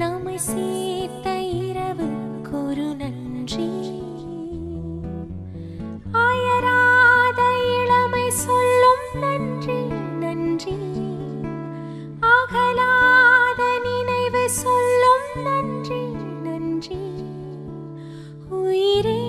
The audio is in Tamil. நம்மை சேர்த்த இரவு கொரு நன்றி, அயராத இளமை சொல்லும் நன்றி நன்றி, அகலாத நினைவு சொல்லும் நன்றி நன்றி. உயிரே